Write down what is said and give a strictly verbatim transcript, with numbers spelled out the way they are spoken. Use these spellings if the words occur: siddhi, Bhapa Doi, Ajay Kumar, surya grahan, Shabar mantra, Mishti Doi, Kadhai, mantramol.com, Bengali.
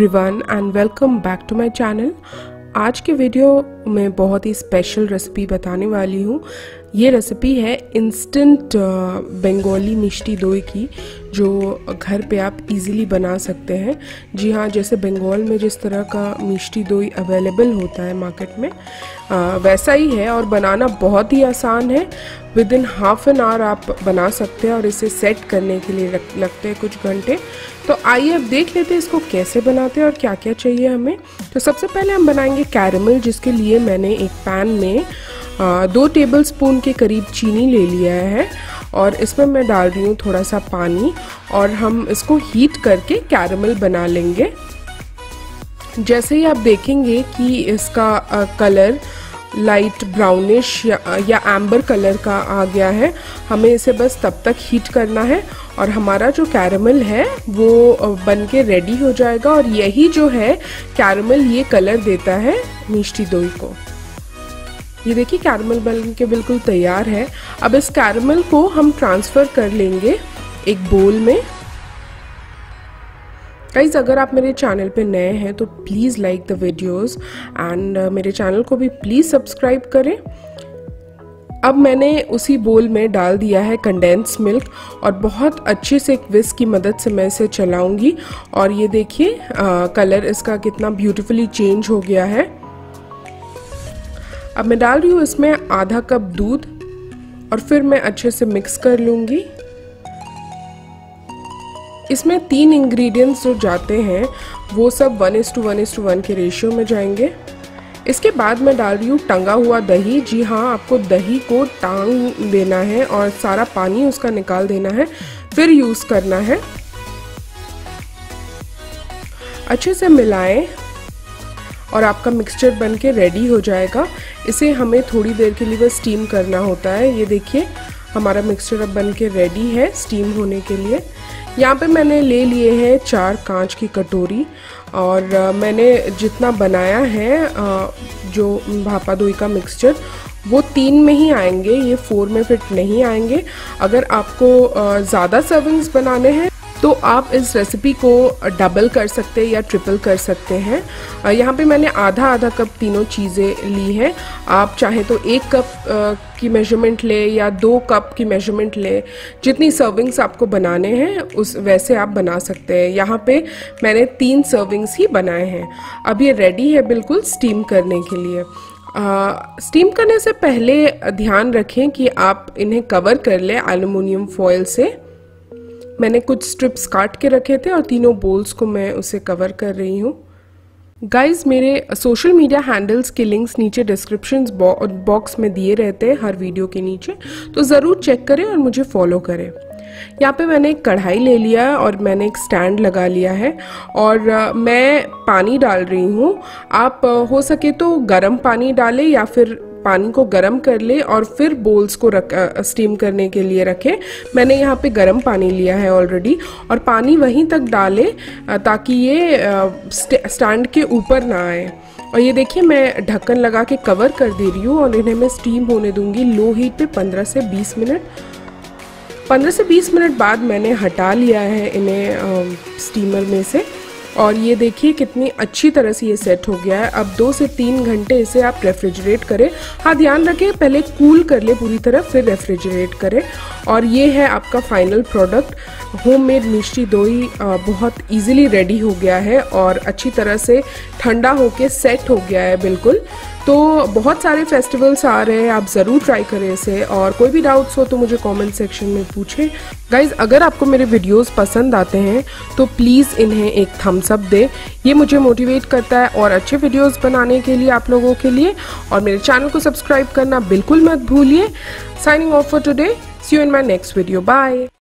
Everyone and welcome back to my channel. आज के video में बहुत ही स्पेशल रेसिपी बताने वाली हूँ। ये रेसिपी है इंस्टेंट बंगाली मिष्टी दोई की, जो घर पे आप इजीली बना सकते हैं। जी हाँ, जैसे बंगाल में जिस तरह का मिष्टी दोई अवेलेबल होता है मार्केट में, आ, वैसा ही है और बनाना बहुत ही आसान है। Within half an hour आप बना सकते हैं और इसे सेट करने के लिए रख, लगते हैं कुछ घंटे। तो आइए अब देख लेते हैं इसको कैसे बनाते हैं और क्या क्या चाहिए हमें। तो सबसे पहले हम बनाएंगे कैरेमल, जिसके लिए मैंने एक पैन में आ, दो टेबलस्पून के करीब चीनी ले लिया है और इसमें मैं डाल रही हूँ थोड़ा सा पानी और हम इसको हीट करके कैरेमल बना लेंगे। जैसे ही आप देखेंगे कि इसका आ, कलर लाइट ब्राउनिश या, या एम्बर कलर का आ गया है, हमें इसे बस तब तक हीट करना है और हमारा जो कैरेमल है वो बनके रेडी हो जाएगा। और यही जो है कैरेमल, ये कलर देता है मिष्टी दोई को। ये देखिए, कैरेमल बन के बिल्कुल तैयार है। अब इस कैरेमल को हम ट्रांसफ़र कर लेंगे एक बोल में। गाइज़, अगर आप मेरे चैनल पे नए हैं तो please like the videos and मेरे चैनल को भी प्लीज़ सब्सक्राइब करें। अब मैंने उसी बोल में डाल दिया है कंडेंस मिल्क और बहुत अच्छे से एक विस्क की मदद से मैं इसे चलाऊँगी और ये देखिए कलर इसका कितना ब्यूटीफुली चेंज हो गया है। अब मैं डाल रही हूँ इसमें आधा कप दूध और फिर मैं अच्छे से मिक्स कर लूँगी। इसमें तीन इंग्रेडिएंट्स जो जाते हैं वो सब one is to one is to one के रेशियो में जाएंगे। इसके बाद मैं डाल रही हूँ टंगा हुआ दही। जी हाँ, आपको दही को टांग देना है और सारा पानी उसका निकाल देना है, फिर यूज़ करना है। अच्छे से मिलाएं और आपका मिक्सचर बनके रेडी हो जाएगा। इसे हमें थोड़ी देर के लिए बस स्टीम करना होता है। ये देखिए, हमारा मिक्सचर अब बनके रेडी है स्टीम होने के लिए। यहाँ पे मैंने ले लिए हैं चार कांच की कटोरी और मैंने जितना बनाया है जो भापा दोई का मिक्सचर वो तीन में ही आएंगे, ये फोर में फिट नहीं आएंगे। अगर आपको ज़्यादा सर्विंग्स बनाने हैं तो आप इस रेसिपी को डबल कर सकते हैं या ट्रिपल कर सकते हैं। यहाँ पे मैंने आधा आधा कप तीनों चीज़ें ली हैं। आप चाहे तो एक कप की मेजरमेंट ले या दो कप की मेजरमेंट ले, जितनी सर्विंग्स आपको बनाने हैं उस वैसे आप बना सकते हैं। यहाँ पे मैंने तीन सर्विंग्स ही बनाए हैं। अब ये रेडी है बिल्कुल स्टीम करने के लिए। स्टीम करने से पहले ध्यान रखें कि आप इन्हें कवर कर लें एल्युमिनियम फॉयल से। मैंने कुछ स्ट्रिप्स काट के रखे थे और तीनों बोल्स को मैं उसे कवर कर रही हूँ। गाइज़, मेरे सोशल मीडिया हैंडल्स के लिंक्स नीचे डिस्क्रिप्शन बॉक्स में दिए रहते हैं हर वीडियो के नीचे, तो ज़रूर चेक करें और मुझे फॉलो करें। यहाँ पे मैंने एक कढ़ाई ले लिया है और मैंने एक स्टैंड लगा लिया है और मैं पानी डाल रही हूँ। आप हो सके तो गर्म पानी डालें या फिर पानी को गर्म कर ले और फिर बोल्स को रख स्टीम करने के लिए रखें। मैंने यहाँ पे गर्म पानी लिया है ऑलरेडी और पानी वहीं तक डालें ताकि ये स्टैंड के ऊपर ना आए। और ये देखिए, मैं ढक्कन लगा के कवर कर दे रही हूँ और इन्हें मैं स्टीम होने दूंगी लो हीट पे पंद्रह से बीस मिनट। पंद्रह से बीस मिनट बाद मैंने हटा लिया है इन्हें स्टीमर में से और ये देखिए कितनी अच्छी तरह से ये सेट हो गया है। अब दो से तीन घंटे इसे आप रेफ्रिजरेट करें। हाँ, ध्यान रखें पहले कूल कर ले पूरी तरह, फिर रेफ्रिजरेट करें। और ये है आपका फाइनल प्रोडक्ट, होममेड मिष्टी दोई बहुत इजीली रेडी हो गया है और अच्छी तरह से ठंडा होके सेट हो गया है बिल्कुल। तो बहुत सारे फेस्टिवल्स आ रहे हैं, आप ज़रूर ट्राई करें इसे और कोई भी डाउट्स हो तो मुझे कमेंट सेक्शन में पूछें। गाइज़, अगर आपको मेरे वीडियोस पसंद आते हैं तो प्लीज़ इन्हें एक थम्स अप दें, ये मुझे मोटिवेट करता है और अच्छे वीडियोस बनाने के लिए आप लोगों के लिए। और मेरे चैनल को सब्सक्राइब करना बिल्कुल मत भूलिए। Signing off for today, see you in my next video, bye.